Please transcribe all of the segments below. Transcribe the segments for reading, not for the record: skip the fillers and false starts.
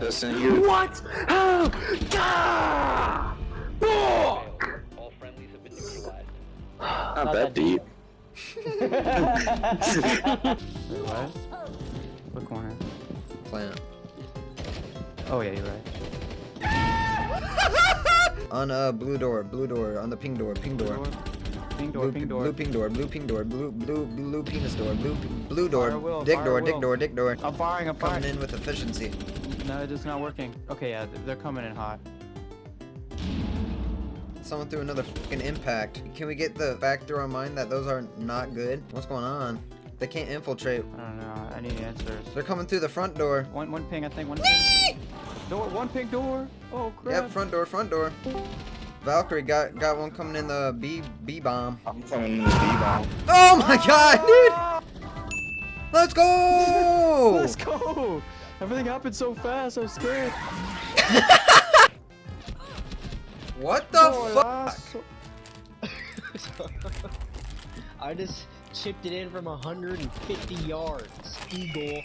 Listen, you. What? How? Ah! Fuck! All friendlies have been neutralized. Not that deep. What? What corner? Plant. Oh yeah, you're right. On blue door, on the ping door, ping door. Ping door, blue, ping door. Blue ping door, blue ping door, blue penis door, blue door, will, dick door, will. Dick door, dick door. I'm firing, I'm firing. Coming in with efficiency. No, it's not working. Okay, yeah, they're coming in hot. Someone threw another fucking impact. Can we get the fact through our mind that those are not good? What's going on? They can't infiltrate. I don't know, I need answers. They're coming through the front door. One ping, I think, one ping. Door, one ping door. Oh, crap. Yep, front door, front door. Valkyrie got one coming in the B bomb. I'm coming in the B bomb. Oh my god, dude! Let's go! Let's go! Everything happened so fast, I'm scared. What the fuck? I just chipped it in from 150 yards. Eagle.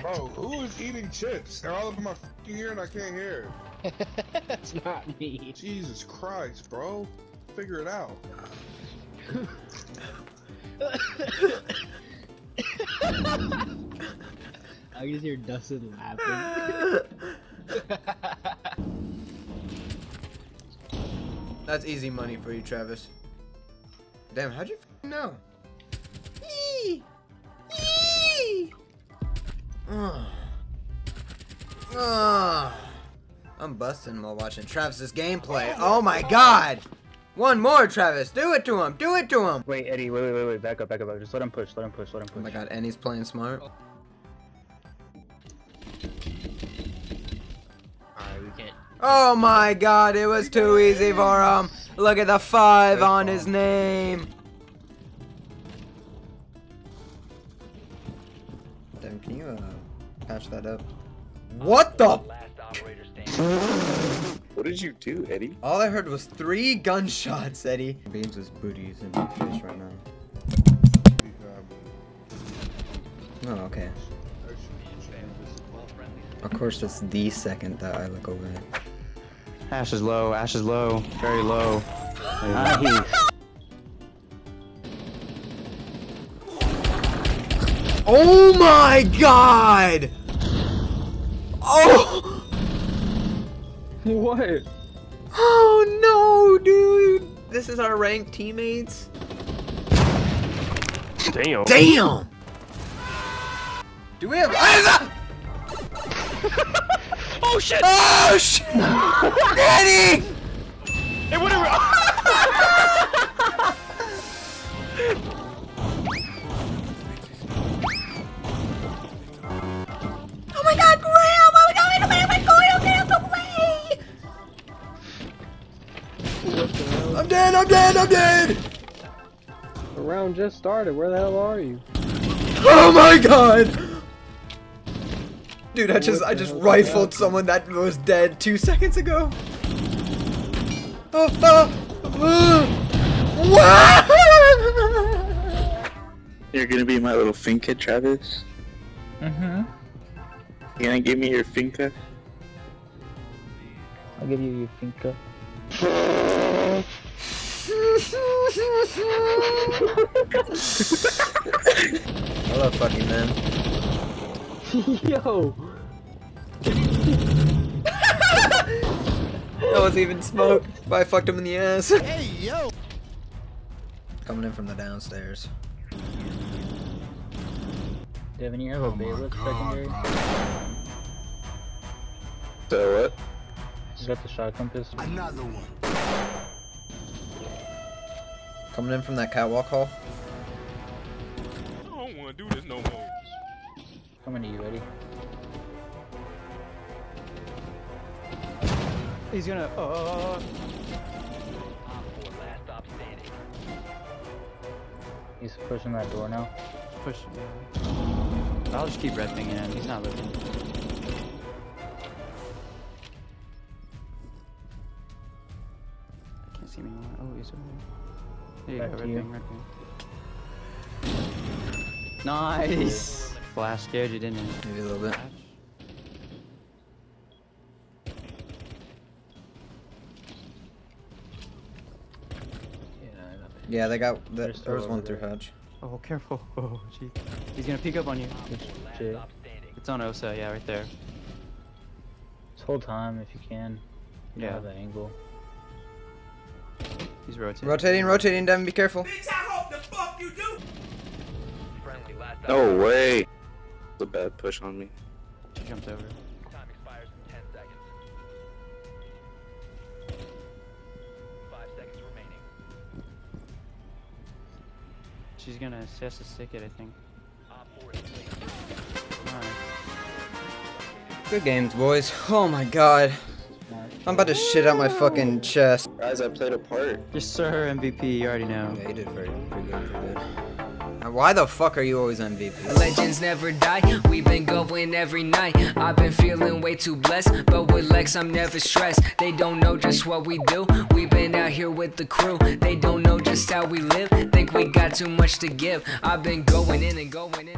Bro, who is eating chips? They're all up in my fucking ear and I can't hear. That's not me. Jesus Christ, bro. Figure it out. I can just hear Dustin laughing. That's easy money for you, Travis. Damn, how'd you f***ing know? Eee! Eee! I'm busting while watching Travis's gameplay. Oh my god! One more, Travis! Do it to him! Do it to him! Wait, Eddie, wait, back up, back up. Just let him push, let him push, let him push. Oh my god, Eddie's playing smart. Alright, we can't. Oh my god, it was too easy for him! Look at the 5 on his name! Damn, can you, patch that up? What the? What did you do, Eddie? All I heard was 3 gunshots, Eddie. Beams is booties in my face right now. Oh, okay. Of course, that's the second that I look over it. Ash is low, very low. Oh my god! Oh! What? Oh no, dude! This is our ranked teammates? Damn! Damn! Do we have- Oh shit! Oh shit! Daddy! Hey, whatever! I'm dead, I'm dead, I'm dead! The round just started, where the hell are you? Oh my god! Dude, I just rifled someone that was dead 2 seconds ago. You're gonna be my little finca, Travis? Mm-hmm. You gonna give me your finca? I'll give you your finca. I love fucking men. Yo! That was even smoke, but I fucked him in the ass. Hey, yo! Coming in from the downstairs. Devin, you have a Bailiff secondary? So what? He's got the shotgun pistol. Another one. Coming in from that catwalk hall. I don't wanna do this no more. Coming to you, Eddie. He's gonna He's pushing that door now. Push. I'll just keep red pinging him, he's not living. I can't see me anymore. Oh, he's over there. There you go, red thing, red thing. Nice! Flash scared you, didn't it? Maybe a little bit. Yeah, they got. The, there was one through hatch. Oh, careful! Oh, gee. He's gonna peek up on you. It's on Osa, yeah, right there. This whole time, if you can. You know, that angle. He's rotating. Rotating, Devin. Be careful. Bitch, I hope the fuck you do. No way. That's a bad push on me. She jumped over. Time expires in 10 seconds. 5 seconds remaining. She's gonna assess the ticket, I think. Alright. Good games, boys. Oh my god. I'm about to shit out my fucking chest. Guys, I played a part. Yes, sir, MVP, you already know. Yeah, you did pretty good. And why the fuck are you always MVP? Legends never die, we've been going every night. I've been feeling way too blessed, but with Lex I'm never stressed. They don't know just what we do, we've been out here with the crew. They don't know just how we live, think we got too much to give. I've been going in and going in.